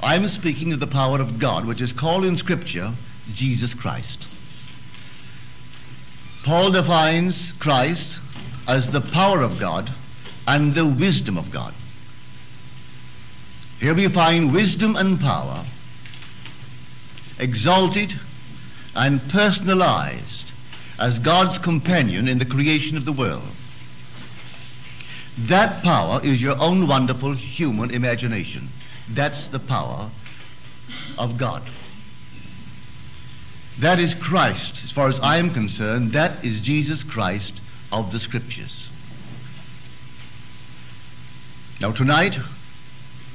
I'm speaking of the power of God, which is called in Scripture Jesus Christ. Paul defines Christ as the power of God and the wisdom of God. Here we find wisdom and power exalted and personalized as God's companion in the creation of the world. That power is your own wonderful human imagination. That's the power of God. That is Christ, as far as I am concerned. That is Jesus Christ of the Scriptures. Now tonight,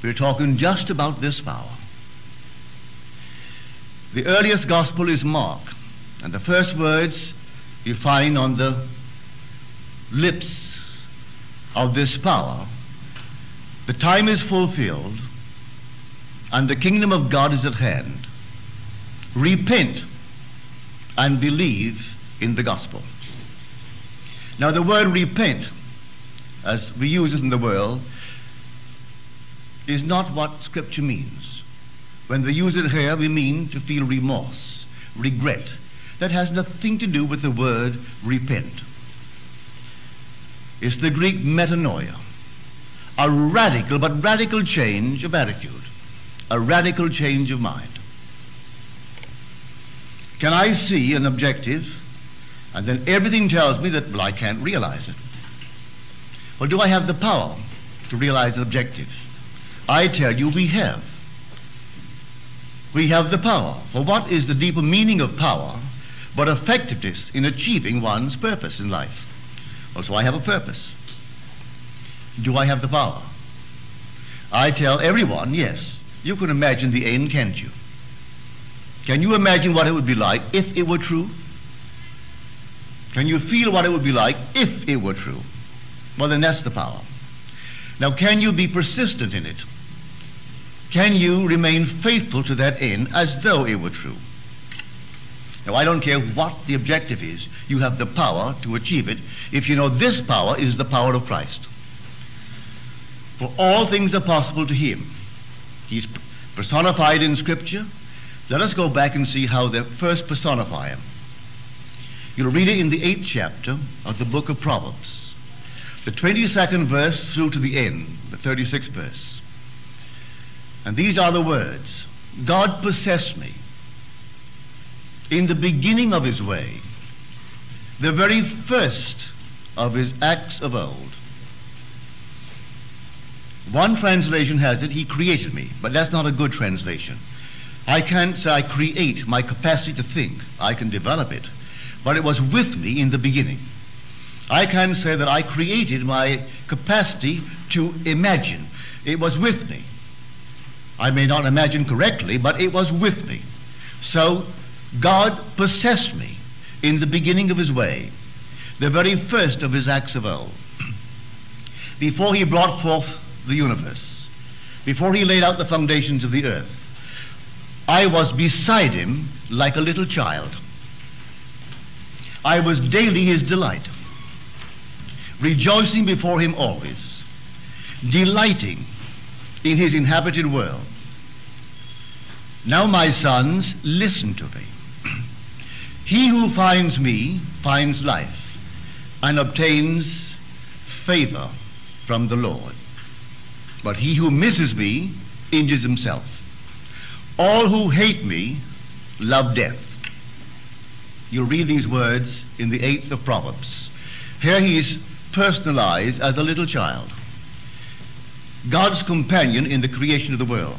we're talking just about this power. The earliest gospel is Mark, and the first words you find on the lips of this power: the time is fulfilled, and the kingdom of God is at hand. Repent and believe in the gospel. Now the word repent, as we use it in the world, is not what Scripture means. When we use it here, we mean to feel remorse, regret. That has nothing to do with the word repent. It's the Greek metanoia, a radical, but radical change of attitude, a radical change of mind. Can I see an objective, and then everything tells me that, well, I can't realize it? Well, do I have the power to realize an objective? I tell you, we have. We have the power. For what is the deeper meaning of power but effectiveness in achieving one's purpose in life? Well, so I have a purpose. Do I have the power? I tell everyone, yes. You can imagine the end, can't you? Can you imagine what it would be like if it were true? Can you feel what it would be like if it were true? Well, then that's the power. Now, can you be persistent in it? Can you remain faithful to that end as though it were true? Now, I don't care what the objective is. You have the power to achieve it if you know this power is the power of Christ. For all things are possible to him. He's personified in Scripture. Let us go back and see how they first personify him. You'll read it in the 8th chapter of the book of Proverbs, the 22nd verse through to the end, the 36th verse. And these are the words: God possessed me in the beginning of his way, the very first of his acts of old. One translation has it, he created me, but that's not a good translation. I can't say I create my capacity to think. I can develop it, but it was with me in the beginning. I can say that I created my capacity to imagine. It was with me. I may not imagine correctly, but it was with me. So God possessed me in the beginning of his way, the very first of his acts of old. Before he brought forth the universe, before he laid out the foundations of the earth, I was beside him like a little child. I was daily his delight, rejoicing before him always, delighting in his inhabited world. Now, my sons, listen to me. He who finds me finds life and obtains favor from the Lord. But he who misses me injures himself. All who hate me love death. You'll read these words in the 8th of Proverbs. Here he is personalized as a little child, God's companion in the creation of the world.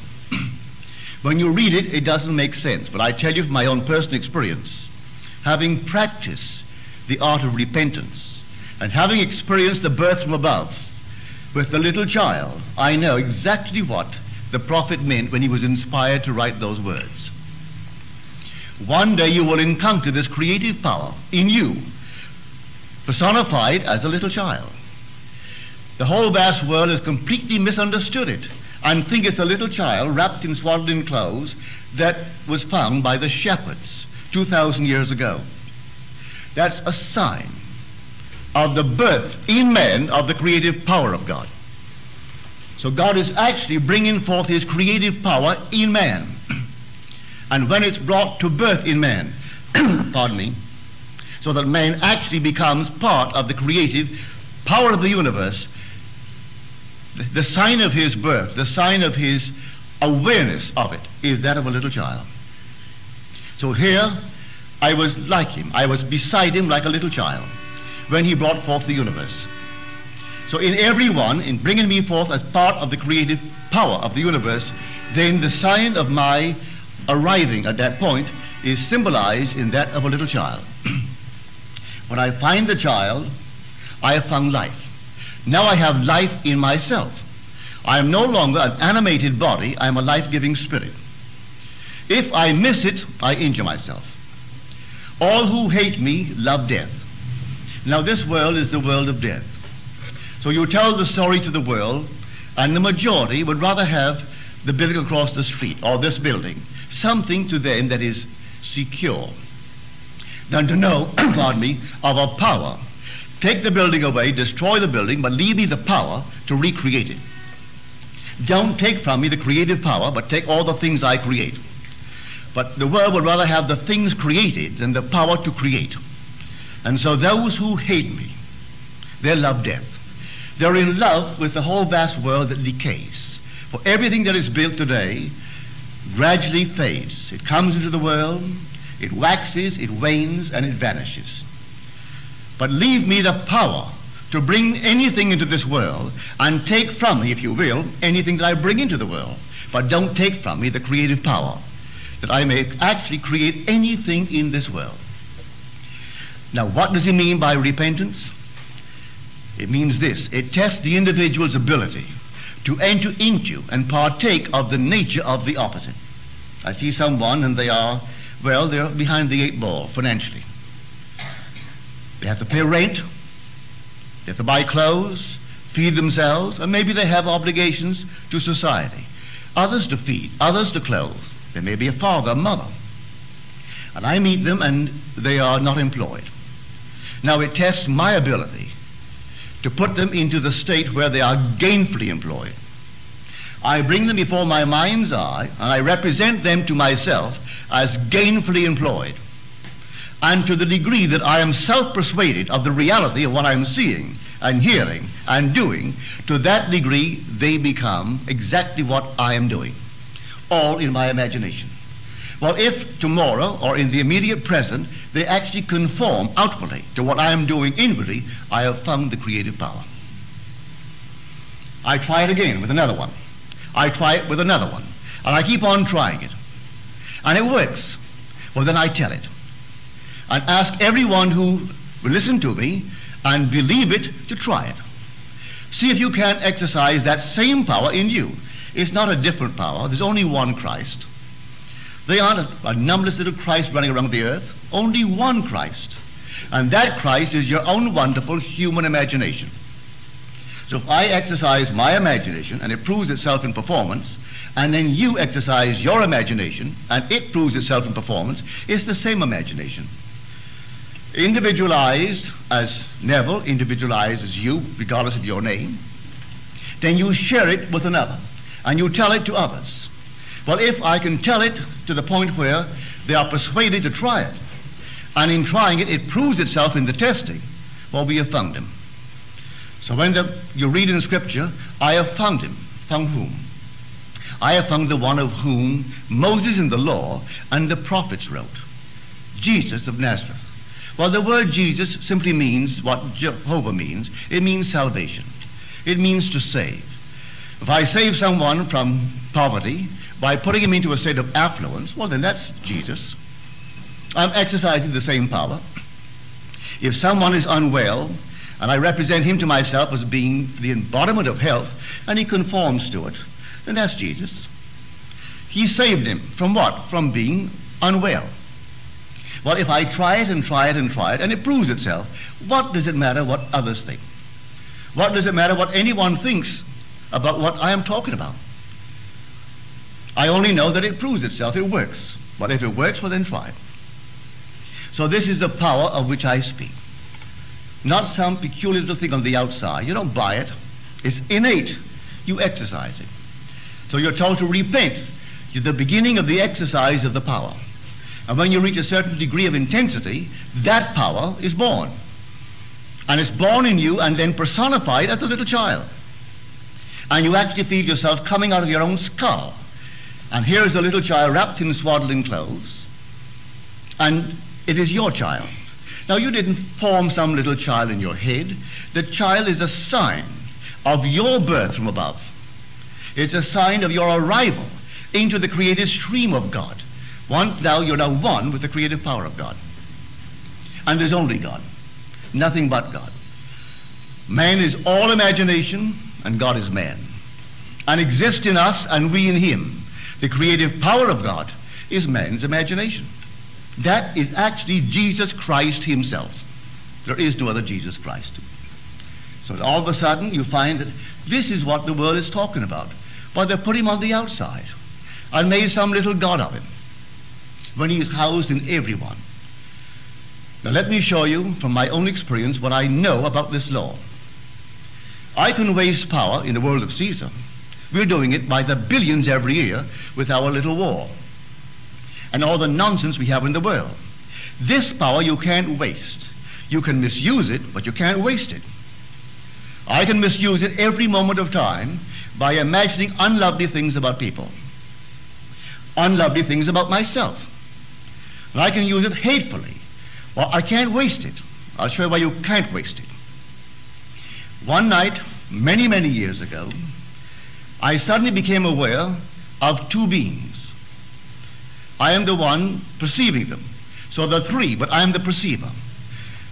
When you read it, it doesn't make sense, but I tell you from my own personal experience, having practiced the art of repentance and having experienced the birth from above with the little child, I know exactly what the prophet meant when he was inspired to write those words. One day you will encounter this creative power in you, personified as a little child. The whole vast world has completely misunderstood it and think it's a little child wrapped in swaddling clothes that was found by the shepherds 2,000 years ago. That's a sign of the birth in man of the creative power of God. So God is actually bringing forth his creative power in man. And when it's brought to birth in man, pardon me, so that man actually becomes part of the creative power of the universe, the sign of his birth, the sign of his awareness of it, is that of a little child. So here, I was like him. I was beside him like a little child when he brought forth the universe. So in everyone, in bringing me forth as part of the creative power of the universe, then the sign of my arriving at that point is symbolized in that of a little child. When I find the child, I have found life. Now I have life in myself. I am no longer an animated body, I am a life-giving spirit. If I miss it, I injure myself. All who hate me love death. Now this world is the world of death. So you tell the story to the world, and the majority would rather have the building across the street or this building, something to them that is secure, than to know, pardon me, of a power. Take the building away, destroy the building, but leave me the power to recreate it. Don't take from me the creative power, but take all the things I create. But the world would rather have the things created than the power to create. And so those who hate me, they love death. They're in love with the whole vast world that decays. For everything that is built today gradually fades. It comes into the world, it waxes, it wanes, and it vanishes. But leave me the power to bring anything into this world and take from me, if you will, anything that I bring into the world. But don't take from me the creative power that I may actually create anything in this world. Now, what does he mean by repentance? It means this. It tests the individual's ability to enter into and partake of the nature of the opposite. I see someone and they are, well, they're behind the eight ball financially. They have to pay rent, they have to buy clothes, feed themselves, and maybe they have obligations to society. Others to feed, others to clothe. There may be a father, a mother. And I meet them and they are not employed. Now it tests my ability to put them into the state where they are gainfully employed. I bring them before my mind's eye and I represent them to myself as gainfully employed. And to the degree that I am self-persuaded of the reality of what I am seeing and hearing and doing, to that degree they become exactly what I am doing, all in my imagination. Well, if tomorrow or in the immediate present they actually conform outwardly to what I am doing inwardly, I have found the creative power. I try it again with another one. I try it with another one. And I keep on trying it. And it works. Well, then I tell it. And ask everyone who will listen to me and believe it to try it. See if you can exercise that same power in you. It's not a different power. There's only one Christ. They aren't a numberless little Christ running around the earth. Only one Christ. And that Christ is your own wonderful human imagination. So if I exercise my imagination and it proves itself in performance, and then you exercise your imagination and it proves itself in performance, it's the same imagination. Individualized as Neville, individualized as you, regardless of your name, then you share it with another and you tell it to others. Well, if I can tell it to the point where they are persuaded to try it, and in trying it, it proves itself in the testing, well, we have found him. So when you read in Scripture, I have found him. Found whom? I have found the one of whom Moses in the law and the prophets wrote, Jesus of Nazareth. Well, the word Jesus simply means what Jehovah means. It means salvation. It means to save. If I save someone from poverty by putting him into a state of affluence, well, then that's Jesus. I'm exercising the same power. If someone is unwell, and I represent him to myself as being the embodiment of health, and he conforms to it, then that's Jesus. He saved him from what? From being unwell. Well, if I try it and try it and try it, and it proves itself, what does it matter what others think? What does it matter what anyone thinks about what I am talking about? I only know that it proves itself, it works. But if it works, well then try it. So this is the power of which I speak. Not some peculiar little thing on the outside. You don't buy it. It's innate. you exercise it. So you're told to repent. You're the beginning of the exercise of the power. And when you reach a certain degree of intensity, that power is born. And it's born in you and then personified as a little child. And you actually feel yourself coming out of your own skull. And here is a little child wrapped in swaddling clothes, and it is your child. Now, you didn't form some little child in your head. The child is a sign of your birth from above. It's a sign of your arrival into the creative stream of God. Once thou, you're now one with the creative power of God. And there's only God, nothing but God. Man is all imagination, and God is man. And exists in us, and we in him. The creative power of God is man's imagination. That is actually Jesus Christ himself. There is no other Jesus Christ. So all of a sudden you find that this is what the world is talking about. But they put him on the outside and made some little god of him when he is housed in everyone. Now let me show you from my own experience what I know about this law. I can waste power in the world of Caesar. We're doing it by the billions every year with our little war and all the nonsense we have in the world. This power you can't waste. You can misuse it, but you can't waste it. I can misuse it every moment of time by imagining unlovely things about people, unlovely things about myself. And I can use it hatefully. Well, I can't waste it. I'll show you why you can't waste it. One night, many, many years ago, I suddenly became aware of two beings. I am the one perceiving them. So there are three, but I am the perceiver.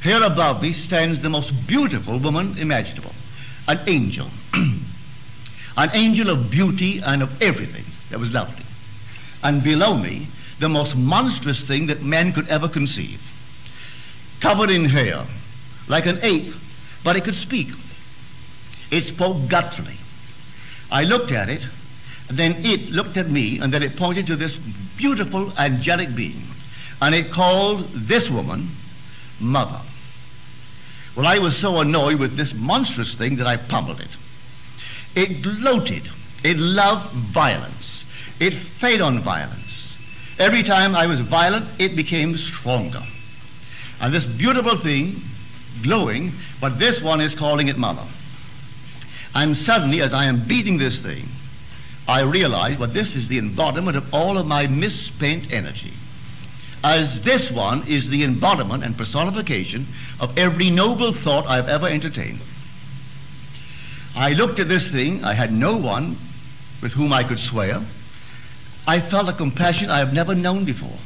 Here above me stands the most beautiful woman imaginable, an angel. An angel of beauty and of everything that was lovely. And below me, the most monstrous thing that man could ever conceive. Covered in hair, like an ape, but it could speak. It spoke gutturally. I looked at it, and then it looked at me, and then it pointed to this beautiful angelic being, and it called this woman Mother. Well, I was so annoyed with this monstrous thing that I pummeled it. It gloated. It loved violence. It fed on violence. Every time I was violent, it became stronger. And this beautiful thing, glowing, but this one is calling it Mother. And suddenly, as I am beating this thing, I realize, well, this is the embodiment of all of my misspent energy. As this one is the embodiment and personification of every noble thought I've ever entertained. I looked at this thing. I had no one with whom I could swear. I felt a compassion I have never known before.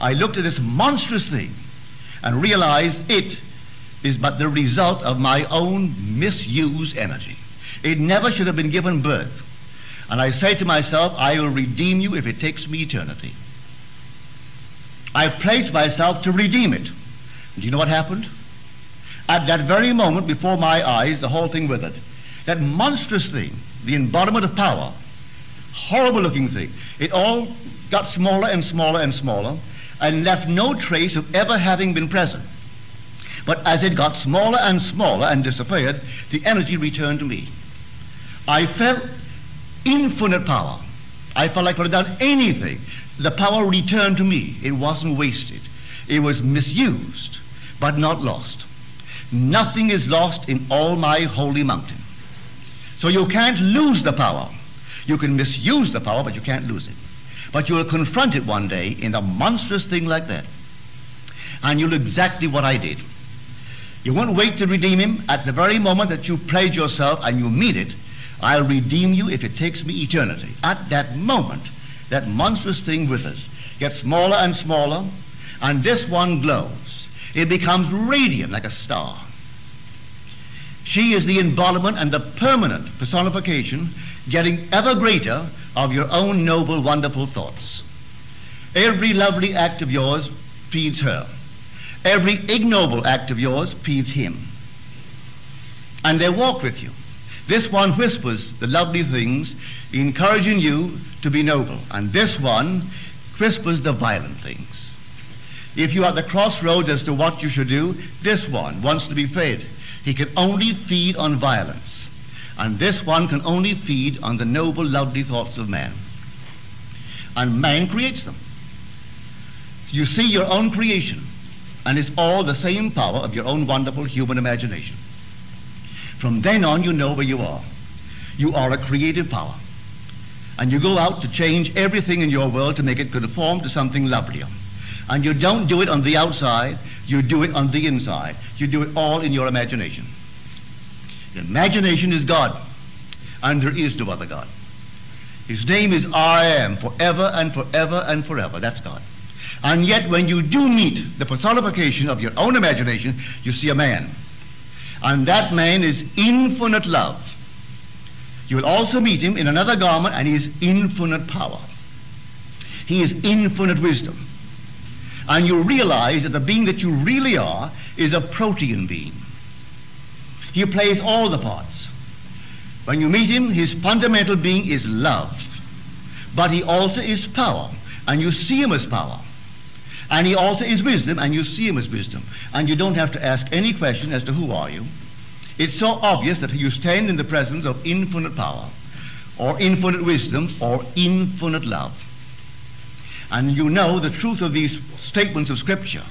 I looked at this monstrous thing and realized it is but the result of my own misused energy. It never should have been given birth. And I say to myself, I will redeem you if it takes me eternity. I pledged myself to redeem it. And you know what happened? At that very moment before my eyes, the whole thing withered. That monstrous thing, the embodiment of power, horrible looking thing, it all got smaller and smaller and smaller and left no trace of ever having been present. But as it got smaller and smaller and disappeared, the energy returned to me. I felt infinite power. I felt like I could have done anything. The power returned to me. It wasn't wasted. It was misused, but not lost. Nothing is lost in all my holy mountain. So you can't lose the power. You can misuse the power, but you can't lose it. But you'll confront it one day in a monstrous thing like that. And you'll do exactly what I did. You won't wait to redeem him. At the very moment that you pledge yourself and you mean it, I'll redeem you if it takes me eternity. At that moment, that monstrous thing with us gets smaller and smaller, and this one glows. It becomes radiant like a star. She is the embodiment and the permanent personification, getting ever greater, of your own noble, wonderful thoughts. Every lovely act of yours feeds her. Every ignoble act of yours feeds him. And they walk with you. This one whispers the lovely things, encouraging you to be noble. And this one whispers the violent things. If you are at the crossroads as to what you should do, this one wants to be fed. He can only feed on violence. And this one can only feed on the noble, lovely thoughts of man. And man creates them. You see your own creation, and it's all the same power of your own wonderful human imagination. From then on, you know where you are. You are a creative power. And you go out to change everything in your world to make it conform to something lovelier. And you don't do it on the outside, you do it on the inside. You do it all in your imagination. Imagination is God, and there is no other God. His name is I Am, forever and forever and forever. That's God. And yet when you do meet the personification of your own imagination, you see a man. And that man is infinite love. You will also meet him in another garment, and he is infinite power. He is infinite wisdom. And you realize that the being that you really are is a protean being. He plays all the parts. When you meet him, his fundamental being is love. But he also is power, and you see him as power. And he also is wisdom, and you see him as wisdom. And you don't have to ask any question as to who are you. It's so obvious that you stand in the presence of infinite power, or infinite wisdom, or infinite love. And you know the truth of these statements of Scripture.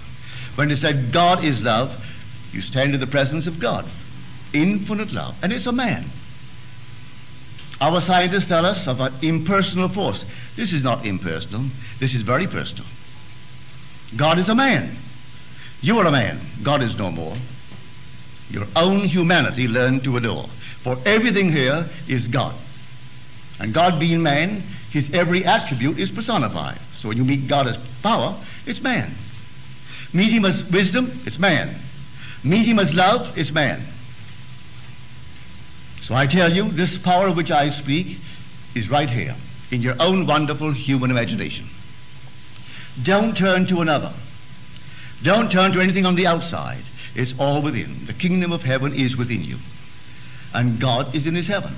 When it said God is love, you stand in the presence of God. Infinite love, and it's a man. Our scientists tell us of an impersonal force. This is not impersonal, this is very personal. God is a man. You are a man. God is no more. Your own humanity learn to adore. For everything here is God. And God being man, his every attribute is personified. So when you meet God as power, it's man. Meet him as wisdom, it's man. Meet him as love, it's man. So I tell you, this power of which I speak is right here, in your own wonderful human imagination. Don't turn to another. Don't turn to anything on the outside. It's all within. The kingdom of heaven is within you. And God is in his heaven.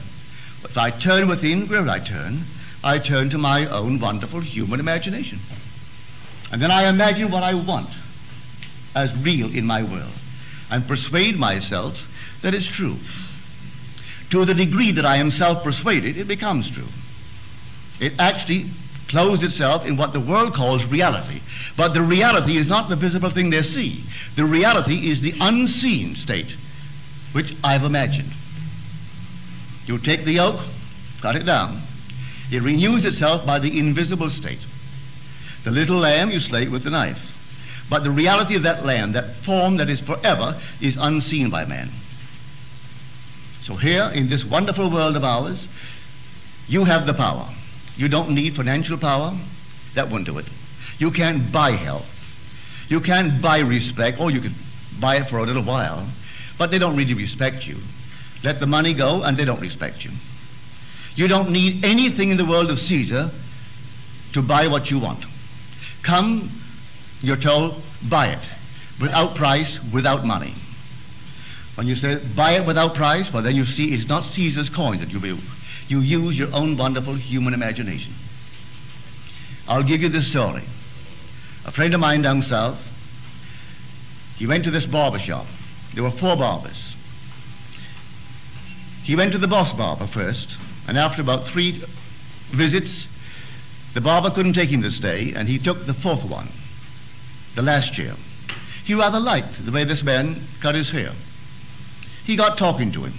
But if I turn within, where would I turn? I turn to my own wonderful human imagination. And then I imagine what I want as real in my world and persuade myself that it's true. To the degree that I am self-persuaded, it becomes true. It actually clothes itself in what the world calls reality. But the reality is not the visible thing they see. The reality is the unseen state, which I've imagined. You take the yoke, cut it down. It renews itself by the invisible state. The little lamb you slay with the knife. But the reality of that lamb, that form that is forever, is unseen by man. So here, in this wonderful world of ours, you have the power. You don't need financial power. That won't do it. You can't buy health. You can't buy respect. Or you could buy it for a little while, but they don't really respect you. Let the money go, and they don't respect you. You don't need anything in the world of Caesar to buy what you want. Come, you're told, buy it, without price, without money. When you say, buy it without price, well, then you see it's not Caesar's coin that you use. You use your own wonderful human imagination. I'll give you this story. A friend of mine down south, he went to this barber shop. There were 4 barbers. He went to the boss barber first, and after about 3 visits, the barber couldn't take him this day, and he took the 4th one, the last year. He rather liked the way this man cut his hair. He got talking to him,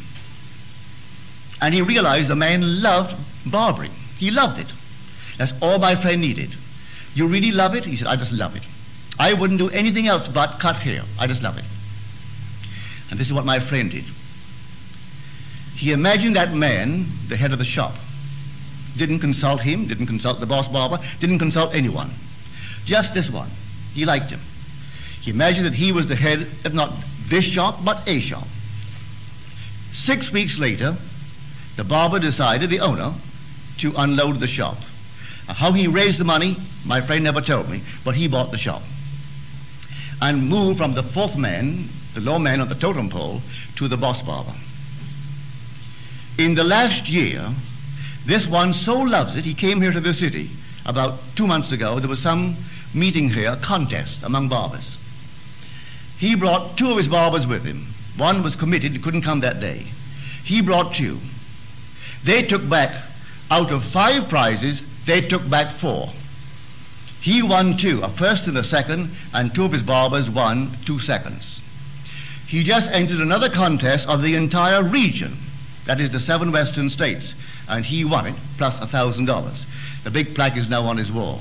and he realized the man loved barbering. He loved it. That's all my friend needed. You really love it? He said, I just love it. I wouldn't do anything else but cut hair. I just love it. And this is what my friend did. He imagined that man, the head of the shop, didn't consult him, didn't consult the boss barber, didn't consult anyone. Just this one. He liked him. He imagined that he was the head of not this shop, but a shop. 6 weeks later, the barber decided, the owner, to unload the shop. How he raised the money, my friend never told me, but he bought the shop and moved from the 4th man, the low man on the totem pole, to the boss barber. In the last year, this one so loves it, he came here to the city. About 2 months ago, there was some meeting here, a contest among barbers. He brought 2 of his barbers with him. One was committed, couldn't come that day. He brought 2. They took back, out of 5 prizes, they took back 4. He won 2, a first and a second, and 2 of his barbers won 2 seconds. He just entered another contest of the entire region, that is the 7 western states, and he won it, plus $1,000. The big plaque is now on his wall.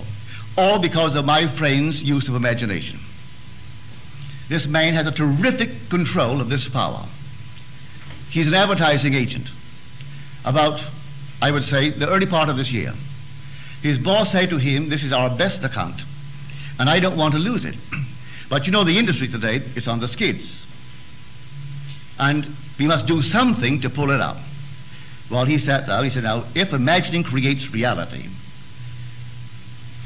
All because of my friend's use of imagination. This man has a terrific control of this power. He's an advertising agent. About, I would say, the early part of this year, his boss said to him, this is our best account, and I don't want to lose it. But you know the industry today, it's on the skids. And we must do something to pull it out. Well, he sat down, he said, now, if imagining creates reality,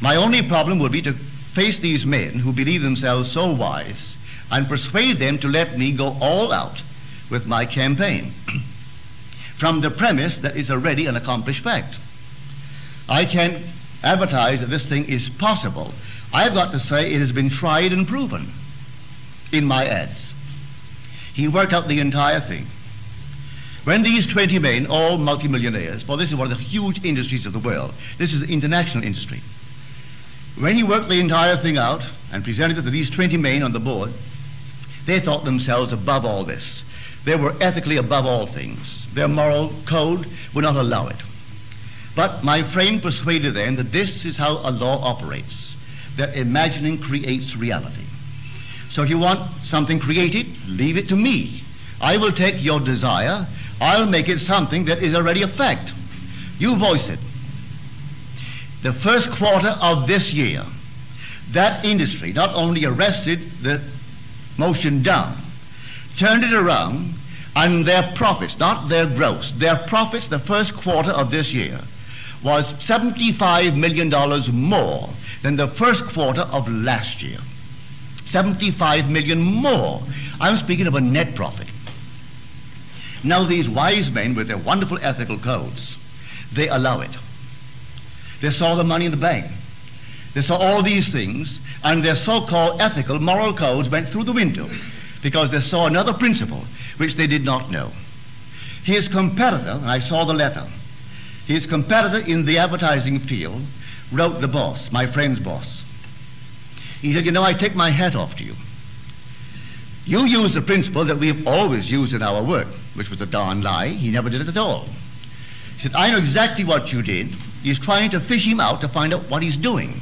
my only problem would be to face these men who believe themselves so wise and persuade them to let me go all out with my campaign from the premise that it's already an accomplished fact. I can advertise that this thing is possible. I've got to say it has been tried and proven in my ads. He worked out the entire thing. When these 20 men, all multimillionaires, for this is one of the huge industries of the world, this is the international industry. When he worked the entire thing out and presented it to these 20 men on the board, they thought themselves above all this. They were ethically above all things. Their moral code would not allow it. But my friend persuaded them that this is how a law operates, that imagining creates reality. So if you want something created, leave it to me. I will take your desire. I'll make it something that is already a fact. You voice it. The first quarter of this year, that industry not only arrested the motion down, turned it around, and their profits, not their gross, their profits the first quarter of this year was $75 million more than the first quarter of last year. 75 million more. I'm speaking of a net profit. Now these wise men with their wonderful ethical codes, they allow it. They saw the money in the bank. They saw all these things, and their so-called ethical moral codes went through the window because they saw another principle which they did not know. His competitor, and I saw the letter, his competitor in the advertising field wrote the boss, my friend's boss. He said, you know, I take my hat off to you. You use the principle that we've always used in our work, which was a darn lie. He never did it at all. He said, I know exactly what you did. He's trying to fish him out to find out what he's doing.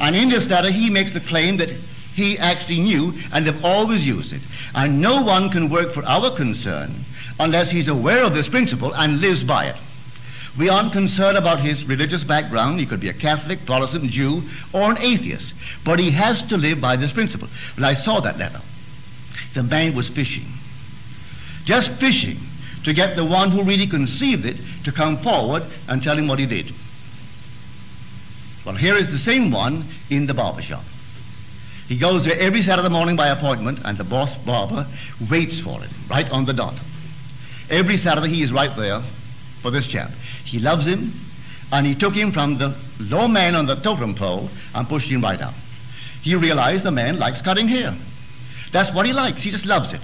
And in this letter, he makes the claim that he actually knew and have always used it. And no one can work for our concern unless he's aware of this principle and lives by it. We aren't concerned about his religious background. He could be a Catholic, Protestant, Jew, or an atheist. But he has to live by this principle. Well, I saw that letter. The man was fishing. Just fishing to get the one who really conceived it to come forward and tell him what he did. Well, here is the same one in the barbershop. He goes there every Saturday morning by appointment, and the boss barber waits for him, right on the dot. Every Saturday he is right there for this chap. He loves him, and he took him from the low man on the totem pole and pushed him right up. He realized the man likes cutting hair. That's what he likes. He just loves it.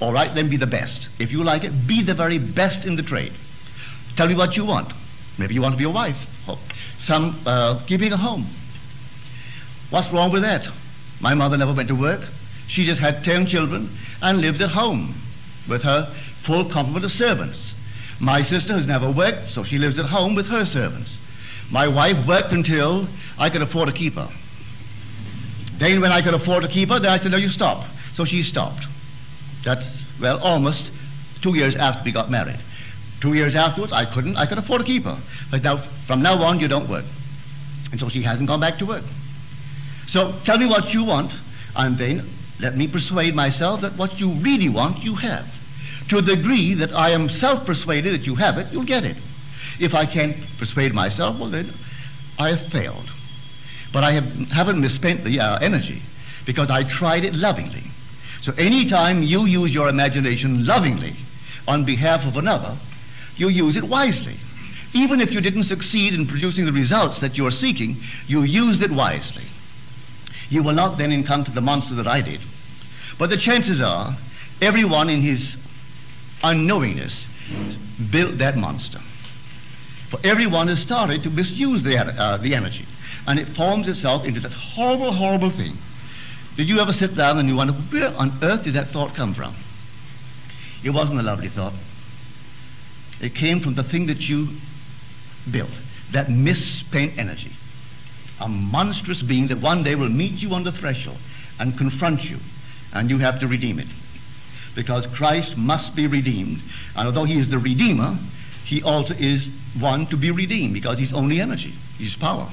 All right, then be the best. If you like it, be the very best in the trade. Tell me what you want. Maybe you want to be a wife, or some keeping a home. What's wrong with that? My mother never went to work. She just had 10 children and lived at home with her full complement of servants. My sister has never worked, so she lives at home with her servants. My wife worked until I could afford to keep her. Then when I could afford to keep her, then I said, no, you stop. So she stopped. That's, well, almost 2 years after we got married. 2 years afterwards, I could afford to keep her. But now, from now on, you don't work. And so she hasn't gone back to work. So tell me what you want, and then let me persuade myself that what you really want, you have. To the degree that I am self-persuaded that you have it, you'll get it. If I can't persuade myself, well, then I have failed. But I haven't misspent the energy, because I tried it lovingly. So any time you use your imagination lovingly on behalf of another, you use it wisely. Even if you didn't succeed in producing the results that you're seeking, you used it wisely. You will not then encounter the monster that I did. But the chances are, everyone in his unknowingness built that monster. For everyone has started to misuse the energy, and it forms itself into that horrible, horrible thing. Did you ever sit down and you wonder, where on earth did that thought come from? It wasn't a lovely thought. It came from the thing that you built, that misspent energy, a monstrous being that one day will meet you on the threshold and confront you, and you have to redeem it, because Christ must be redeemed. And although he is the Redeemer, he also is one to be redeemed, because he's only energy, he's power.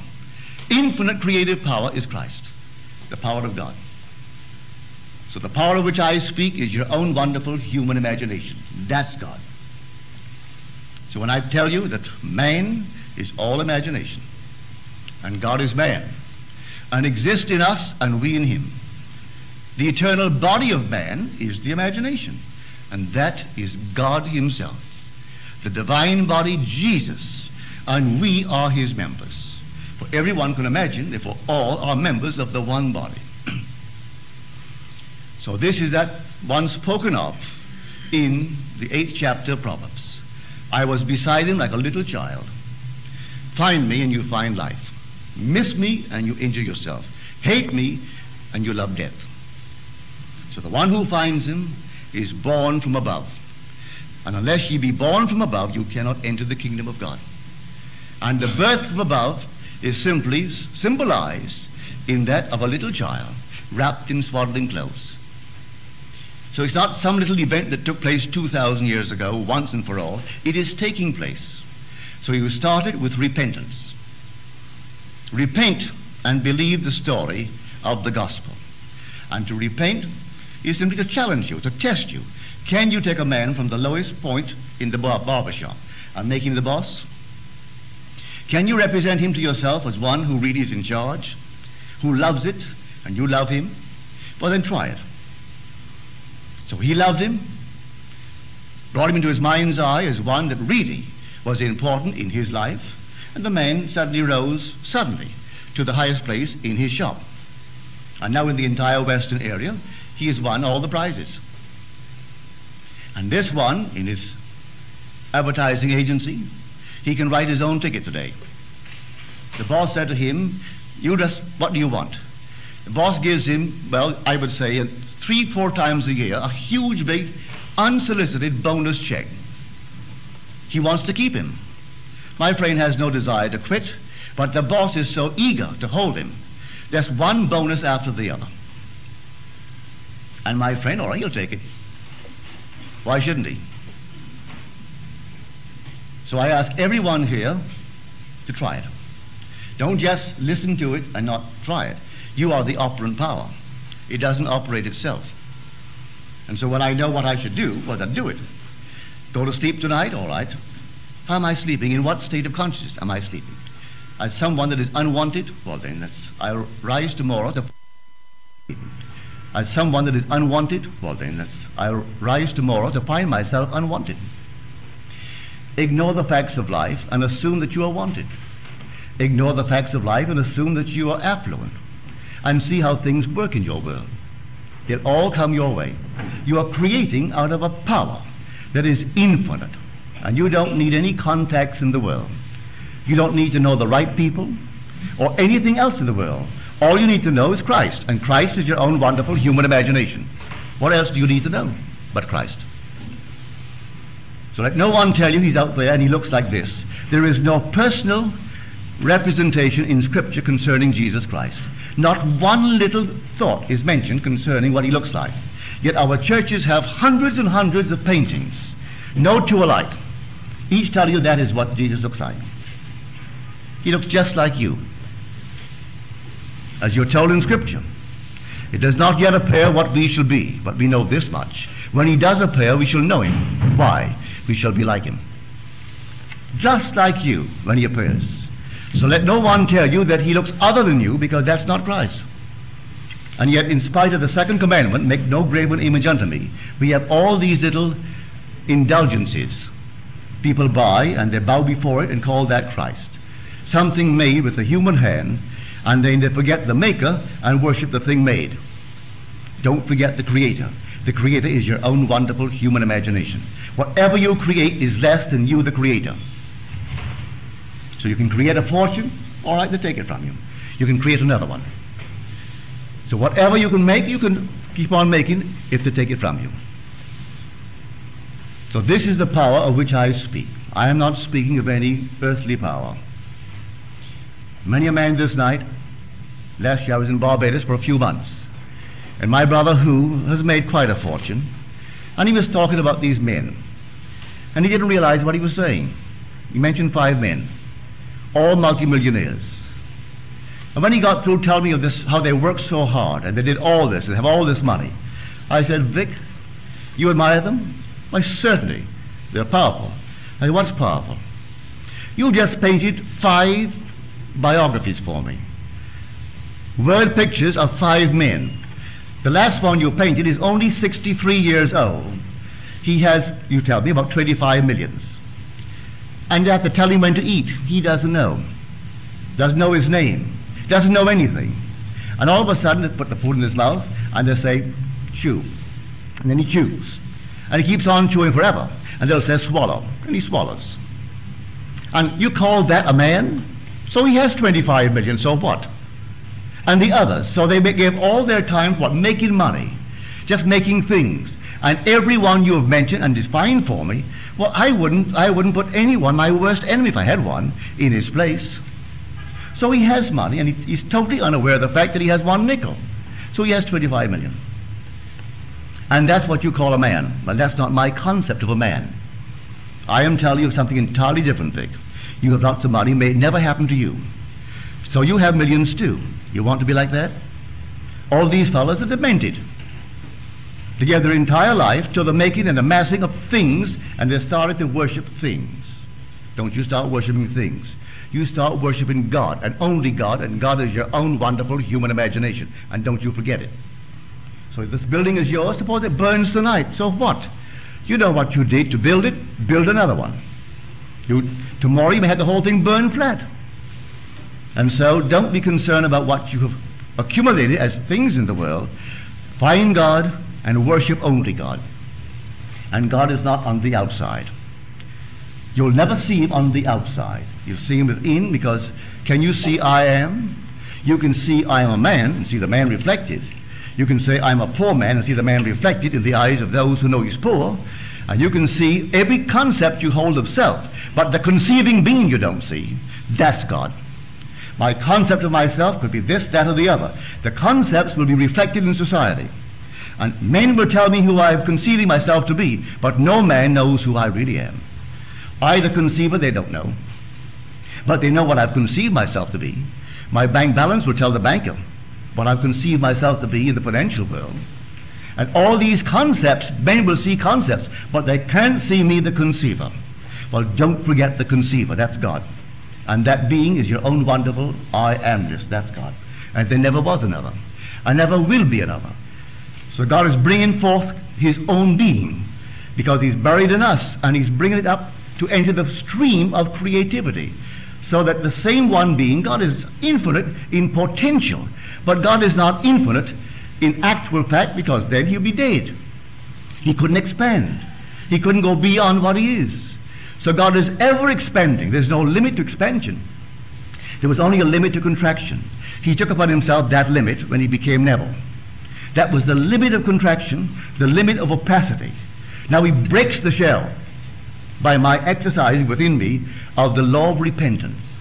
Infinite creative power is Christ, the power of God. So the power of which I speak is your own wonderful human imagination. That's God. So when I tell you that man is all imagination, and God is man, and exists in us and we in him, the eternal body of man is the imagination, and that is God himself, the divine body, Jesus, and we are his members. For everyone can imagine, therefore all are members of the one body. So this is that one spoken of in the 8th chapter of Proverbs. I was beside him like a little child. Find me and you find life. Miss me and you injure yourself. Hate me and you love death. So the one who finds him is born from above. And unless ye be born from above, you cannot enter the kingdom of God. And the birth from above is simply symbolized in that of a little child wrapped in swaddling clothes. So it's not some little event that took place 2,000 years ago, once and for all. It is taking place. So you started with repentance. Repent and believe the story of the gospel. And to repent is simply to challenge you, to test you. Can you take a man from the lowest point in the barbershop and make him the boss? Can you represent him to yourself as one who really is in charge, who loves it, and you love him? Well, then try it. So he loved him, brought him into his mind's eye as one that really was important in his life, and the man suddenly rose, to the highest place in his shop. And now in the entire Western area, he has won all the prizes. And this one, in his advertising agency, he can write his own ticket today. The boss said to him, you just, what do you want? The boss gives him, well, I would say, 3-4 times a year, a huge, big, unsolicited bonus check. He wants to keep him. My friend has no desire to quit, but the boss is so eager to hold him. There's one bonus after the other. And my friend, all right, he'll take it. Why shouldn't he? So I ask everyone here to try it. Don't just listen to it and not try it. You are the operant power. It doesn't operate itself. And so when I know what I should do, well, then do it. Go to sleep tonight, all right. How am I sleeping? In what state of consciousness am I sleeping? As someone that is unwanted? Well, then I'll rise tomorrow to... As someone that is unwanted? Well, then I'll rise tomorrow to find myself unwanted. Ignore the facts of life and assume that you are wanted. Ignore the facts of life and assume that you are affluent, and see how things work in your world. They'll all come your way. You are creating out of a power that is infinite, and you don't need any contacts in the world. You don't need to know the right people or anything else in the world. All you need to know is Christ, and Christ is your own wonderful human imagination. What else do you need to know but Christ? So let no one tell you he's out there and he looks like this. There is no personal representation in Scripture concerning Jesus Christ. Not one little thought is mentioned concerning what he looks like. Yet our churches have hundreds and hundreds of paintings, no two alike. Each tell you that is what Jesus looks like. He looks just like you, as you're told in Scripture. It does not yet appear what we shall be, but we know this much. When he does appear, we shall know him. Why? We shall be like him. Just like you when he appears. So let no one tell you that he looks other than you, because that's not Christ. And yet, in spite of the second commandment, make no graven image unto me, we have all these little indulgences. People buy and they bow before it and call that Christ. Something made with a human hand, and then they forget the maker and worship the thing made. Don't forget the creator. The creator is your own wonderful human imagination. Whatever you create is less than you, the creator. So you can create a fortune, all right, they take it from you. You can create another one. So whatever you can make, you can keep on making if they take it from you. So this is the power of which I speak. I am not speaking of any earthly power. Many a man this night, last year I was in Barbados for a few months, and my brother, who has made quite a fortune, and he was talking about these men, and he didn't realize what he was saying. He mentioned 5 men, all multimillionaires. And when he got through telling me of this, how they worked so hard, and they did all this, and have all this money, I said, Vic, you admire them? Why, certainly, they're powerful. I said, what's powerful? You just painted 5 biographies for me. Word pictures of 5 men. The last one you painted is only 63 years old. He has, you tell me, about 25 millions. And you have to tell him when to eat. He doesn't know. Doesn't know his name. Doesn't know anything. And all of a sudden they put the food in his mouth and they say, chew. And then he chews. And he keeps on chewing forever. And they'll say, swallow. And he swallows. And you call that a man? So he has 25 million, so what? And the others, so they gave all their time for making money, just making things. And everyone you have mentioned and defined for me, well, I wouldn't put anyone, my worst enemy if I had one, in his place. So he has money, and he's totally unaware of the fact that he has 1 nickel. So he has 25 million. And that's what you call a man. Well, that's not my concept of a man. I am telling you something entirely different, Vic. You have lots of money, may never happen to you. So you have millions too. You want to be like that? All these fellows are demented. They gave their entire life to the making and amassing of things, and they started to worship things. Don't you start worshiping things. You start worshiping God, and only God, and God is your own wonderful human imagination, and don't you forget it. So if this building is yours, suppose it burns tonight, so what? You know what you did to build it, build another one. Tomorrow you may have the whole thing burn flat. And so don't be concerned about what you have accumulated as things in the world. Find God and worship only God. And God is not on the outside. You'll never see him on the outside. You'll see him within, because can you see I am? You can see I am a man and see the man reflected. You can say I'm a poor man and see the man reflected in the eyes of those who know he's poor. And you can see every concept you hold of self, but the conceiving being you don't see. That's God. My concept of myself could be this, that, or the other. The concepts will be reflected in society. And men will tell me who I am conceiving myself to be, but no man knows who I really am. I, the conceiver, they don't know. But they know what I've conceived myself to be. My bank balance will tell the banker what I've conceived myself to be in the financial world. And all these concepts, men will see concepts, but they can't see me, the conceiver. Well, don't forget the conceiver, that's God. And that being is your own wonderful I amness, that's God. And there never was another. And never will be another. So God is bringing forth his own being, because he's buried in us, and he's bringing it up to enter the stream of creativity. So that the same one being, God is infinite in potential, but God is not infinite in actual fact, because then he'll be dead. He couldn't expand. He couldn't go beyond what he is. So God is ever expanding. There's no limit to expansion. There was only a limit to contraction. He took upon himself that limit when he became Neville. That was the limit of contraction, the limit of opacity. Now he breaks the shell by my exercising within me of the law of repentance.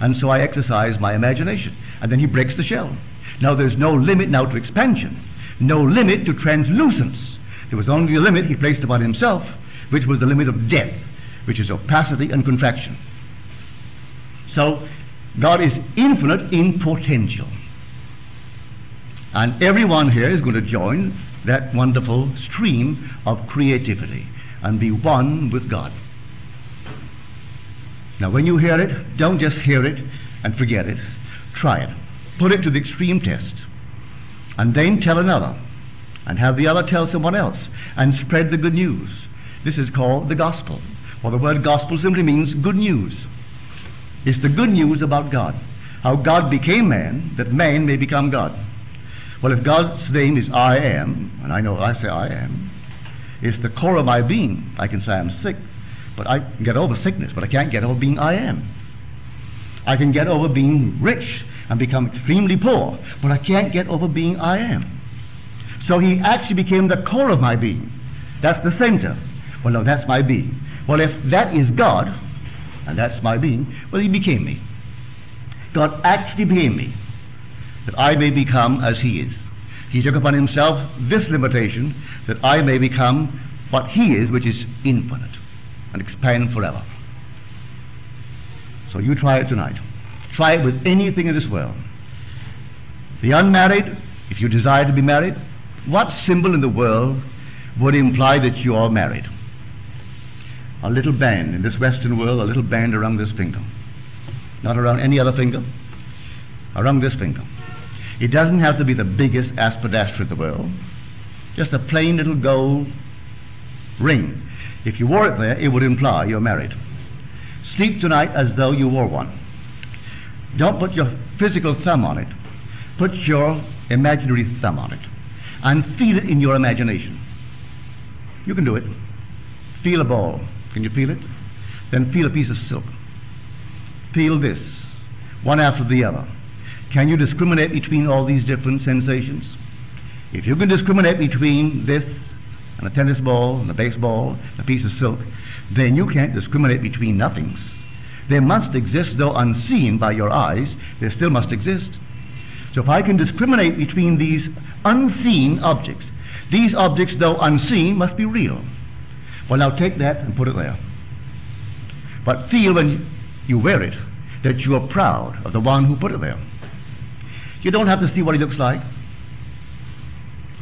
And so I exercise my imagination. And then he breaks the shell. Now there's no limit now to expansion, no limit to translucence. There was only a limit he placed upon himself, which was the limit of death, which is opacity and contraction. So God is infinite in potential. And everyone here is going to join that wonderful stream of creativity and be one with God. Now when you hear it, don't just hear it and forget it. Try it. Put it to the extreme test, and then tell another, and have the other tell someone else, and spread the good news. This is called the gospel. Well, the word gospel simply means good news. It's the good news about God, how God became man, that man may become God. Well, if God's name is I am, and I know I say I am, it's the core of my being. I can say I'm sick, but I can get over sickness, but I can't get over being I am. I can get over being rich and become extremely poor, but I can't get over being I am. So he actually became the core of my being. That's the center. Well, no, that's my being. Well, if that is God, and that's my being, well, he became me. God actually became me, that I may become as he is. He took upon himself this limitation, that I may become what he is, which is infinite, and expand forever. So you try it tonight. Try it with anything in this world. The unmarried, if you desire to be married, what symbol in the world would imply that you are married? A little band in this Western world, a little band around this finger. Not around any other finger, around this finger. It doesn't have to be the biggest aspidistra in the world, just a plain little gold ring. If you wore it there, it would imply you're married. Sleep tonight as though you wore one. Don't put your physical thumb on it. Put your imaginary thumb on it and feel it in your imagination. You can do it. Feel a ball. Can you feel it? Then feel a piece of silk. Feel this, one after the other. Can you discriminate between all these different sensations? If you can discriminate between this and a tennis ball and a baseball and a piece of silk, then you can't discriminate between nothings. They must exist, though unseen by your eyes, they still must exist. So if I can discriminate between these unseen objects, these objects, though unseen, must be real. Well, now take that and put it there. But feel when you wear it that you are proud of the one who put it there. You don't have to see what he looks like.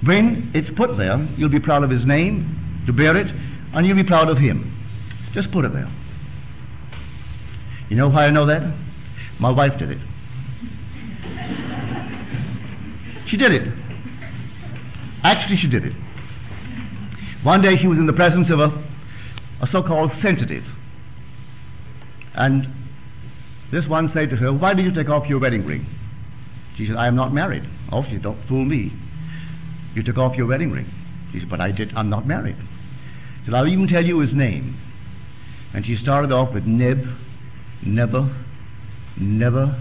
When it's put there, you'll be proud of his name, to bear it, and you'll be proud of him. Just put it there. You know why I know that? My wife did it. She did it. Actually, she did it. One day she was in the presence of a so-called sensitive. And this one said to her, "Why did you take off your wedding ring?" She said, "I am not married." "Oh," she said, "don't fool me. You took off your wedding ring." She said, "But I did, I'm not married." She said, "I'll even tell you his name." And she started off with Neb, Never, Never.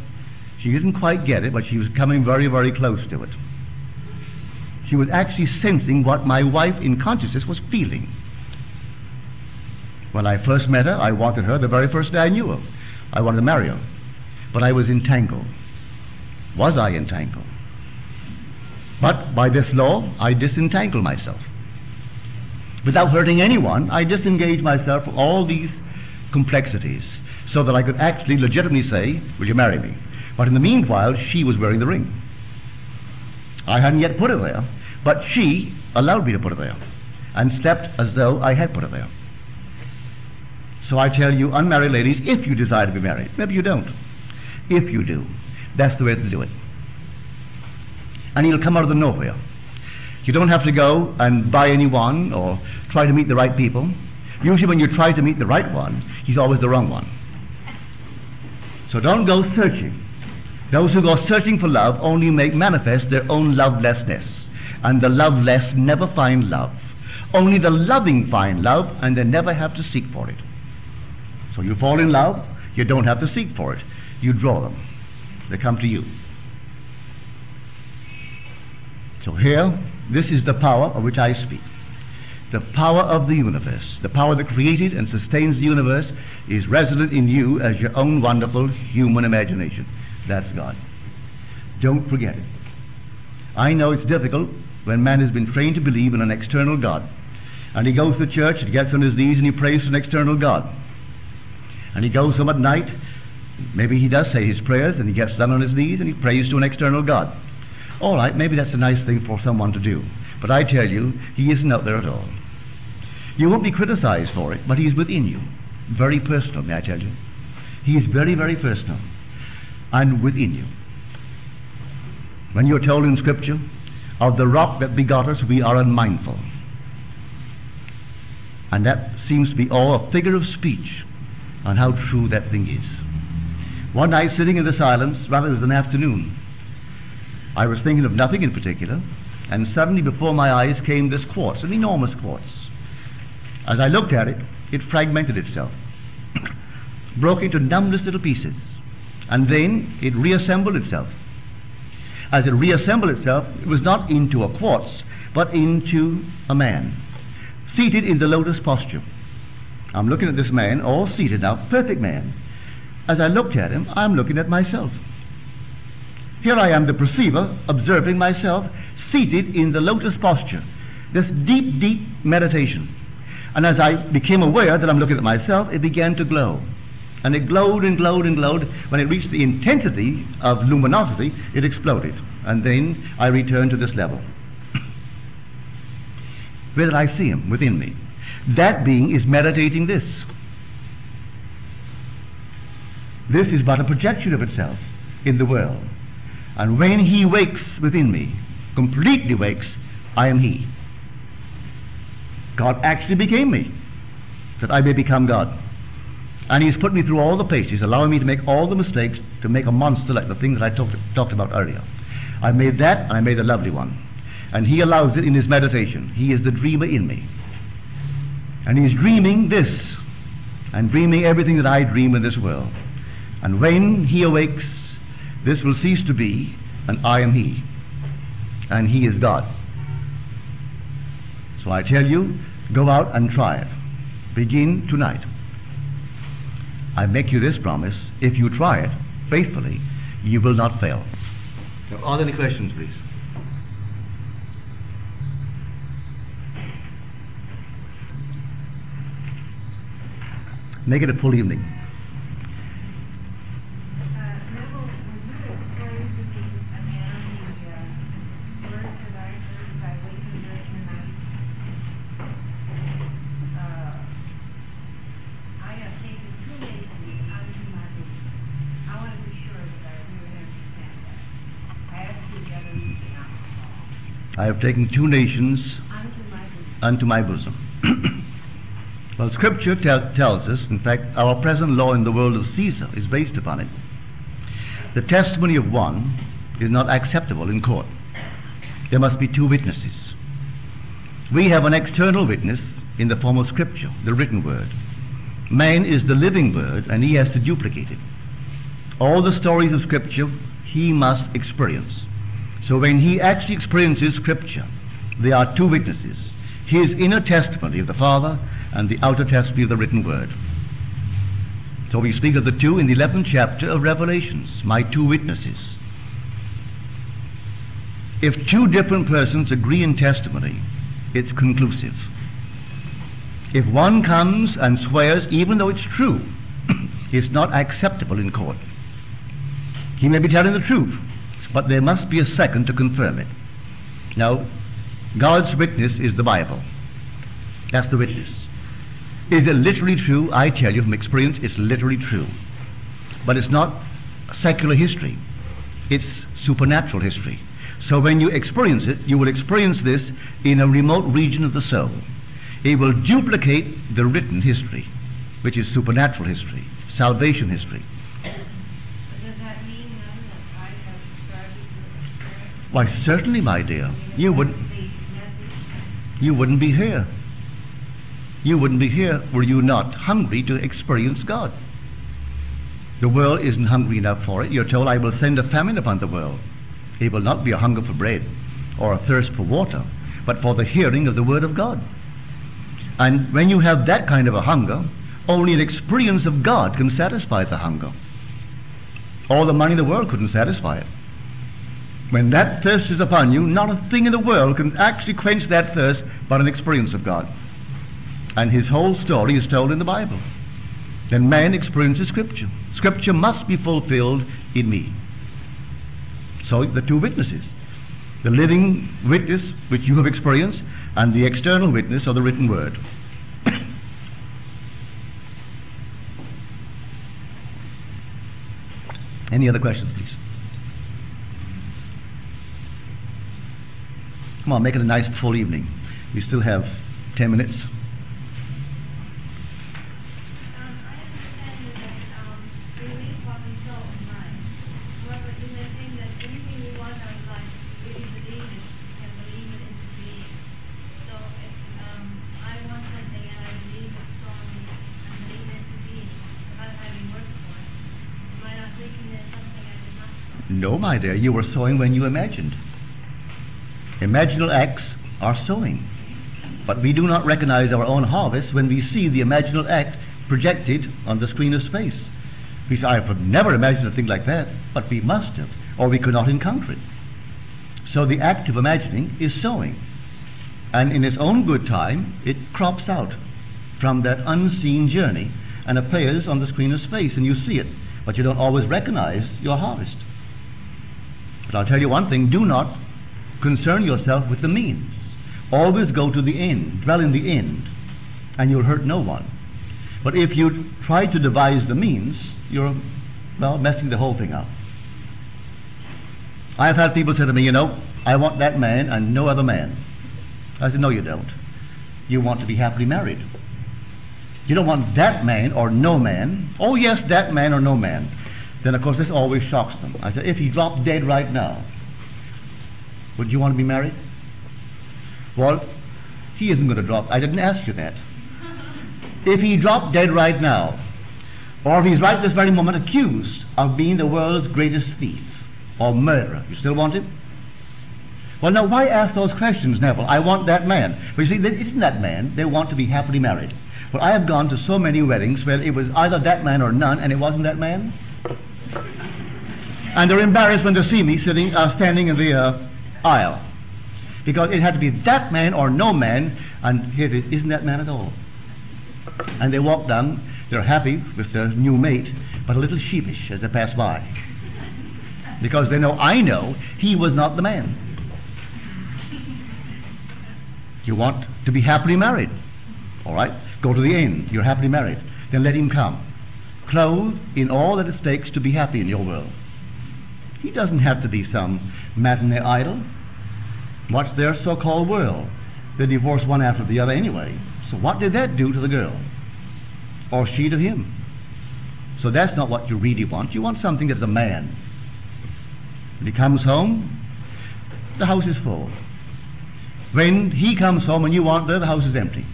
She didn't quite get it, but she was coming very, very close to it. She was actually sensing what my wife in consciousness was feeling. When I first met her, I wanted her the very first day I knew her. I wanted to marry her, but I was entangled. Was I entangled? But by this law, I disentangle myself. Without hurting anyone, I disengage myself from all these complexities so that I could actually legitimately say, "Will you marry me?" But in the meanwhile, she was wearing the ring. I hadn't yet put it there, but she allowed me to put it there and slept as though I had put it there. So I tell you, unmarried ladies, if you desire to be married, maybe you don't. If you do, that's the way to do it. And he'll come out of the nowhere. You don't have to go and buy anyone or try to meet the right people. Usually when you try to meet the right one, he's always the wrong one. So don't go searching. Those who go searching for love only make manifest their own lovelessness. And the loveless never find love. Only the loving find love, and they never have to seek for it. So you fall in love, you don't have to seek for it. You draw them. They come to you. So here, this is the power of which I speak. The power of the universe, the power that created and sustains the universe, is resident in you as your own wonderful human imagination. That's God. Don't forget it. I know it's difficult when man has been trained to believe in an external God. And he goes to church and gets on his knees and he prays to an external God. And he goes home at night. Maybe he does say his prayers and he gets down on his knees and he prays to an external God. All right, maybe that's a nice thing for someone to do. But I tell you, he isn't out there at all. You won't be criticized for it, but he's within you. Very personal, may I tell you. He is very, very personal and within you. When you're told in Scripture, "Of the rock that begot us, we are unmindful." And that seems to be all a figure of speech on how true that thing is. One night, sitting in the silence, rather it was an afternoon, I was thinking of nothing in particular, and suddenly before my eyes came this quartz, an enormous quartz. As I looked at it, it fragmented itself, broke into numberless little pieces. and then it reassembled itself. As it reassembled itself, it was not into a quartz, but into a man, seated in the lotus posture. I'm looking at this man, all seated now, perfect man. As I looked at him, I'm looking at myself. Here I am, the perceiver, observing myself, seated in the lotus posture, this deep, deep meditation. And as I became aware that I'm looking at myself, it began to glow. And it glowed and glowed and glowed. When it reached the intensity of luminosity, it exploded. And then I returned to this level. Where did I see him? Within me. That being is meditating this. This is but a projection of itself in the world. And when he wakes within me, completely wakes, I am he. God actually became me, that I may become God. And he's put me through all the paces, allowing me to make all the mistakes, to make a monster like the thing that I talked about earlier. I made that, and I made a lovely one. And he allows it in his meditation. He is the dreamer in me. And he's dreaming this, and dreaming everything that I dream in this world. And when he awakes, this will cease to be, and I am he. And he is God. So I tell you, go out and try it. Begin tonight. I make you this promise, if you try it faithfully, you will not fail. Are there any questions, please? Make it a full evening. Neville, when you explained to me a man the words that I heard as I waited during the night, I have taken too late to be onto my room. I want to be sure that I really understand that. I asked you the other meeting after all. I have taken two nations unto my bosom. Well, Scripture tells us, in fact, our present law in the world of Caesar is based upon it. The testimony of one is not acceptable in court. There must be two witnesses. We have an external witness in the form of Scripture, the written word. Man is the living word, and he has to duplicate it. All the stories of Scripture he must experience. So when he actually experiences Scripture, there are two witnesses. His inner testimony of the Father and the outer testimony of the written word. So we speak of the two in the 11th chapter of Revelations, my two witnesses. If two different persons agree in testimony, it's conclusive. If one comes and swears, even though it's true, it's not acceptable in court. He may be telling the truth, but there must be a second to confirm it. Now, God's witness is the Bible. That's the witness. Is it literally true? I tell you from experience, it's literally true. But it's not secular history. It's supernatural history. So when you experience it, you will experience this in a remote region of the soul. It will duplicate the written history, which is supernatural history, salvation history. Does that mean then that I have started to experience? Why, certainly, my dear. You wouldn't be here. You wouldn't be here were you not hungry to experience God. The world isn't hungry enough for it. You're told, I will send a famine upon the world. It will not be a hunger for bread or a thirst for water, but for the hearing of the word of God. And when you have that kind of a hunger, only an experience of God can satisfy the hunger. All the money in the world couldn't satisfy it. When that thirst is upon you, not a thing in the world can actually quench that thirst but an experience of God. And his whole story is told in the Bible. Then man experiences Scripture. Scripture must be fulfilled in me. So the two witnesses, the living witness which you have experienced and the external witness of the written word. Any other questions, please? Come on, make it a nice full evening. We still have 10 minutes. Thank you. No, my dear, you were sowing when you imagined. Imaginal acts are sowing. But we do not recognize our own harvest when we see the imaginal act projected on the screen of space. We say, I have never imagined a thing like that, but we must have, or we could not encounter it. So the act of imagining is sowing. And in its own good time, it crops out from that unseen journey and appears on the screen of space, and you see it, but you don't always recognize your harvest. But I'll tell you one thing, do not concern yourself with the means. Always go to the end, dwell in the end, and you'll hurt no one. But if you try to devise the means, you're, well, messing the whole thing up. I've had people say to me, you know, I want that man and no other man. I said, no, you don't. You want to be happily married. You don't want that man or no man. Oh, yes, that man or no man. Then, of course, this always shocks them. I said, if he dropped dead right now, would you want to be married? Well, he isn't going to drop. I didn't ask you that. If he dropped dead right now, or if he's right this very moment accused of being the world's greatest thief or murderer, you still want him? Well, now, why ask those questions, Neville? I want that man. But you see, it isn't that man. They want to be happily married. Well, I have gone to so many weddings where it was either that man or none, and it wasn't that man. And they're embarrassed when they see me sitting, standing in the aisle. Because it had to be that man or no man, and here it isn't that man at all. And they walk down, they're happy with their new mate, but a little sheepish as they pass by. Because they know, I know, he was not the man. You want to be happily married. All right, go to the end, you're happily married. Then let him come. Clothed in all that it takes to be happy in your world. He doesn't have to be some matinee idol. Watch their so-called world. They divorce one after the other anyway. So what did that do to the girl? Or she to him? So that's not what you really want. You want something that's a man. When he comes home, the house is full. When he comes home and you want there, the house is empty.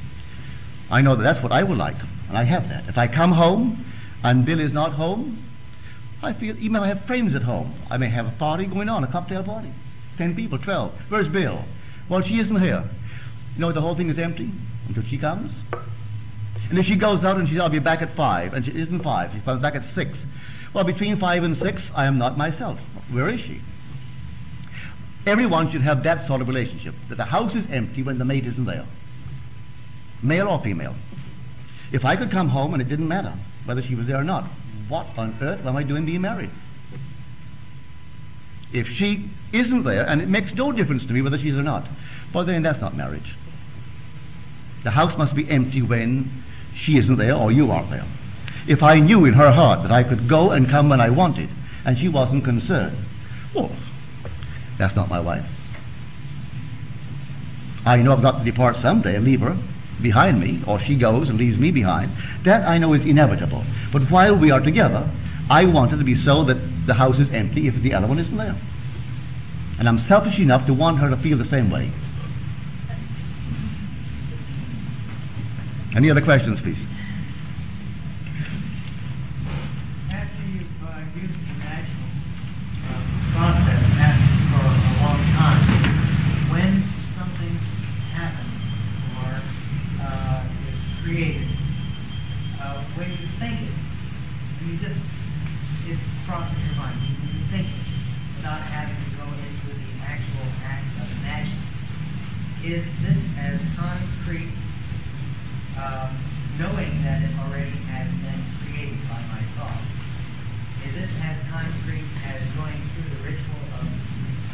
I know that that's what I would like, and I have that. If I come home and Bill is not home, I feel, even if I have friends at home, I may have a party going on, a cocktail party. 10 people, 12. Where's Bill? Well, she isn't here. You know, the whole thing is empty until she comes. And if she goes out and she says, I'll be back at 5, and she isn't 5, she comes back at 6. Well, between 5 and 6, I am not myself. Where is she? Everyone should have that sort of relationship, that the house is empty when the mate isn't there. Male or female. If I could come home and it didn't matter whether she was there or not, what on earth am I doing being married? If she isn't there, and it makes no difference to me whether she's or not, well then that's not marriage. The house must be empty when she isn't there or you aren't there. If I knew in her heart that I could go and come when I wanted, and she wasn't concerned, well, that's not my wife. I know I've got to depart someday and leave her behind me, or she goes and leaves me behind. That I know is inevitable. But while we are together, I want it to be so that the house is empty if the other one isn't there. And I'm selfish enough to want her to feel the same way. Any other questions, please? After you've used the imaginal process for a long time, when something happens or is created, when you think it, you just, it's crossing your mind. You think it without having to go into the actual act of imagining. Is this as concrete? Knowing that it already has been created by my thoughts, is it as concrete as going through the ritual of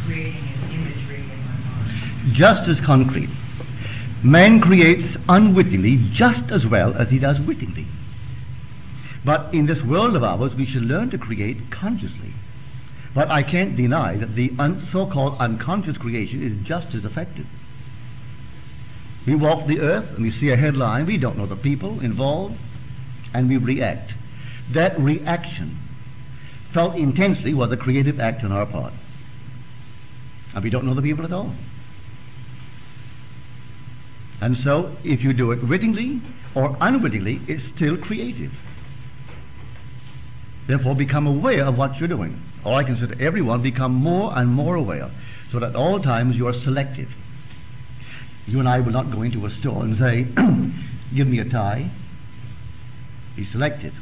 creating an imagery in my mind? Just as concrete. Man creates unwittingly just as well as he does wittingly. But in this world of ours, we should learn to create consciously. But I can't deny that the so-called unconscious creation is just as effective. We walk the earth and we see a headline, we don't know the people involved, and we react. That reaction, felt intensely, was a creative act on our part. And we don't know the people at all. And so, if you do it wittingly or unwittingly, it's still creative. Therefore, become aware of what you're doing. all I consider everyone, become more and more aware, so that at all times you are selective. You and I will not go into a store and say, give me a tie. Be selective.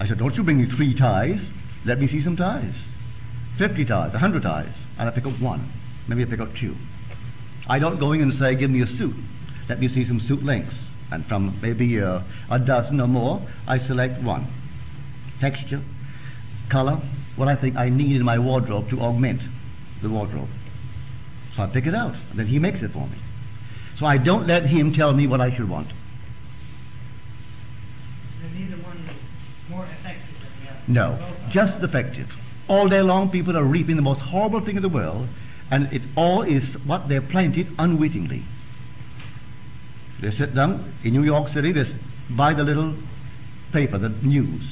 I said, don't you bring me 3 ties. Let me see some ties. 50 ties, 100 ties. And I pick up 1. Maybe I pick up 2. I don't go in and say, give me a suit. Let me see some suit links. And from maybe a dozen or more, I select 1. Texture, color, what I think I need in my wardrobe to augment the wardrobe. So I pick it out, and then he makes it for me. So I don't let him tell me what I should want. Neither one is more effective than the other. No, just effective. All day long people are reaping the most horrible thing in the world, and it all is what they planted unwittingly. They sit down in New York City, they buy the little paper, the news.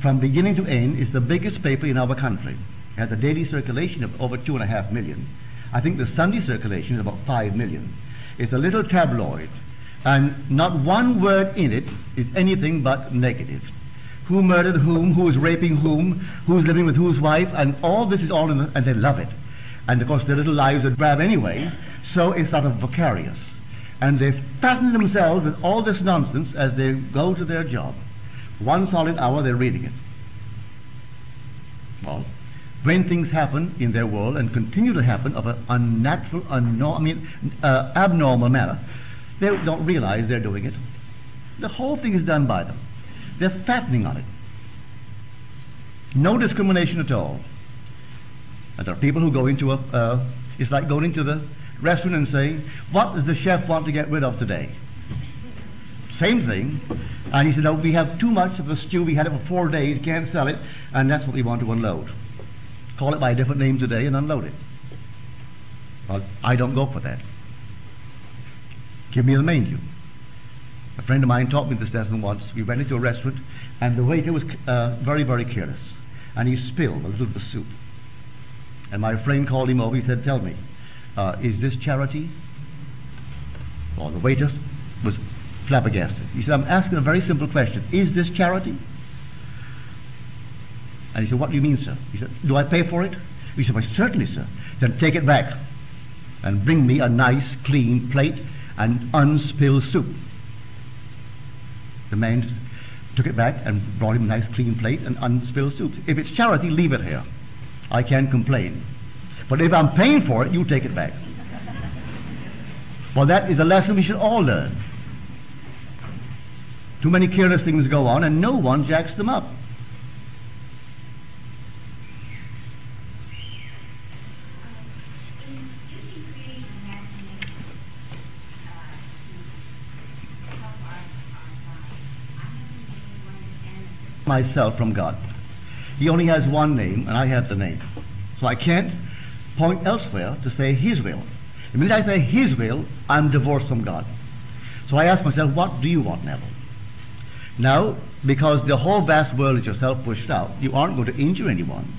From beginning to end, it's the biggest paper in our country. It has a daily circulation of over 2.5 million. I think the Sunday circulation is about 5 million. It's a little tabloid, and not one word in it is anything but negative. Who murdered whom, who is raping whom, who's living with whose wife, and all this is all in the, and they love it. And of course their little lives are drab anyway, so it's sort of vicarious. And they fatten themselves with all this nonsense as they go to their job. One solid hour they're reading it. Well, when things happen in their world and continue to happen of an unnatural, abnormal manner, they don't realize they're doing it. The whole thing is done by them. They're fattening on it. No discrimination at all. And there are people who go into a, it's like going into the restaurant and saying, what does the chef want to get rid of today? Same thing. And he said, no, we have too much of the stew. We had it for 4 days, can't sell it, and that's what we want to unload. Call it by a different name today and unload it. Well, I don't go for that. Give me the menu. A friend of mine taught me this lesson once. We went into a restaurant, and the waiter was very, very careless. And he spilled a little bit of soup. And my friend called him over. He said, tell me, is this charity? Well, the waiter was flabbergasted. He said, I'm asking a very simple question. Is this charity? And he said, what do you mean, sir? He said, do I pay for it? He said, well, certainly, sir. Then take it back and bring me a nice, clean plate and unspilled soup. The man took it back and brought him a nice, clean plate and unspilled soup. If it's charity, leave it here. I can't complain. But if I'm paying for it, you take it back. Well, that is a lesson we should all learn. Too many careless things go on, and no one jacks them up. Myself from God. He only has one name, and I have the name. So I can't point elsewhere to say His will. The minute I say His will, I'm divorced from God. So I ask myself, what do you want, Neville? Now, because the whole vast world is yourself pushed out, you aren't going to injure anyone,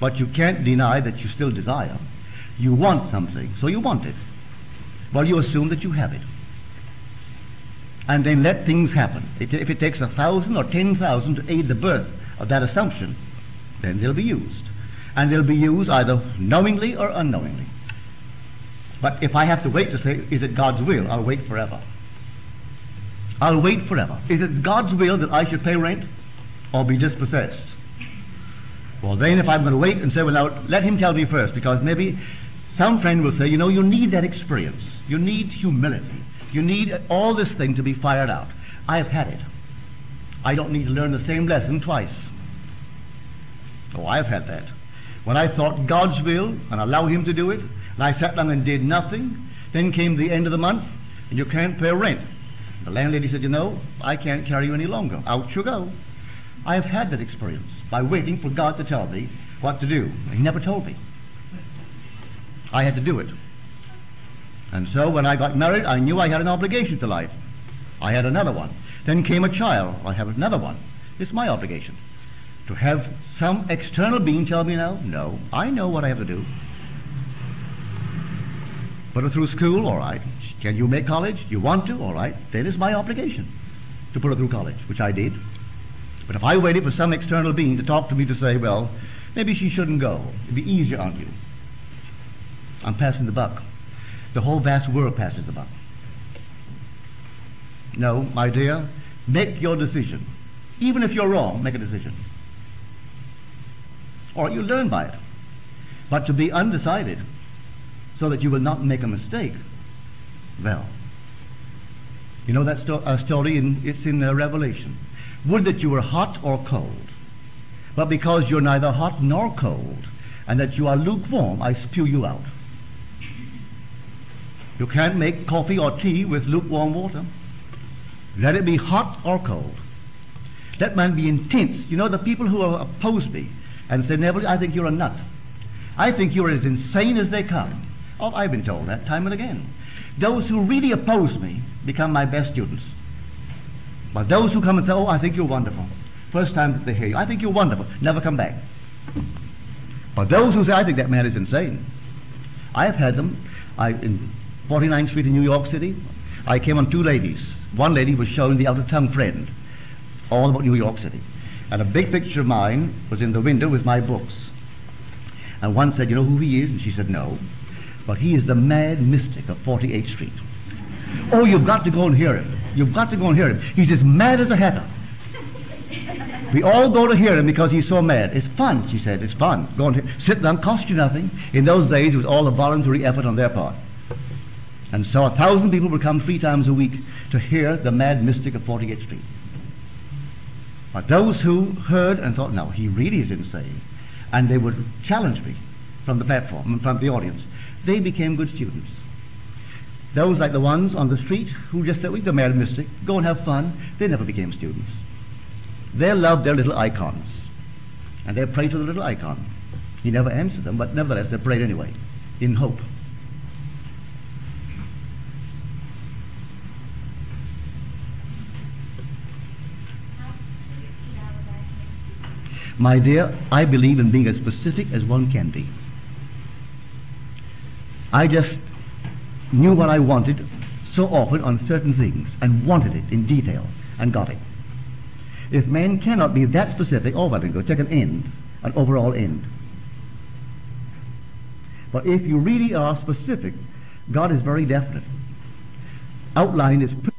but you can't deny that you still desire. You want something, so you want it. Well, you assume that you have it. And then let things happen. If it takes 1,000 or 10,000 to aid the birth of that assumption, then they'll be used. And they'll be used either knowingly or unknowingly. But if I have to wait to say, is it God's will, I'll wait forever. I'll wait forever. Is it God's will that I should pay rent or be dispossessed? Well, then if I'm going to wait and say, well, now let him tell me first, because maybe some friend will say, you know, you need that experience. You need humility. You need all this thing to be fired out. I have had it. I don't need to learn the same lesson twice. Oh, I've had that. When I thought God's will and allow him to do it, and I sat down and did nothing, then came the end of the month, and you can't pay rent. The landlady said, you know, I can't carry you any longer. Out you go. I have had that experience by waiting for God to tell me what to do. He never told me. I had to do it. And so when I got married, I knew I had an obligation to life. I had another one. Then came a child. I have another one. It's my obligation. To have some external being tell me now? No. I know what I have to do. Put her through school? All right. Can you make college? You want to? All right. Then it's my obligation to put her through college, which I did. But if I waited for some external being to talk to me to say, well, Maybe she shouldn't go. It'd be easier on you. I'm passing the buck. The whole vast world passes the buck. No, my dear, make your decision. Even if you're wrong, make a decision. Or you learn by it. But to be undecided so that you will not make a mistake, well, you know that story, it's in Revelation. Would that you were hot or cold, but because you're neither hot nor cold, and that you are lukewarm, I spew you out. You can't make coffee or tea with lukewarm water. Let it be hot or cold. Let man be intense. You know, the people who oppose me and say, Neville, I think you're a nut. I think you're as insane as they come. Oh, I've been told that time and again. Those who really oppose me become my best students. But those who come and say, oh, I think you're wonderful. First time that they hear you, I think you're wonderful. Never come back. But those who say, I think that man is insane. I have had them. In 49th Street in New York City, I came on two ladies. One lady was showing the other tongue friend all about New York City. And a big picture of mine was in the window with my books. And one said, you know who he is? And she said, no. But he is the mad mystic of 48th Street. Oh, you've got to go and hear him. You've got to go and hear him. He's as mad as a hatter. We all go to hear him because he's so mad. It's fun, she said. It's fun. Go and sit down. Cost you nothing. In those days, it was all a voluntary effort on their part. And so 1,000 people would come 3 times a week to hear the mad mystic of 48th Street. But those who heard and thought, no, he really is insane, and they would challenge me from the platform and from the audience, they became good students. Those like the ones on the street who just said, we're the mad mystic, go and have fun, they never became students. They loved their little icons, and they prayed to the little icon. He never answered them, but nevertheless, they prayed anyway, in hope. My dear, I believe in being as specific as one can be. I just knew what I wanted so often on certain things and wanted it in detail and got it. If man cannot be that specific, oh, well, then go take an end, an overall end. But if you really are specific, God is very definite. Outline is pretty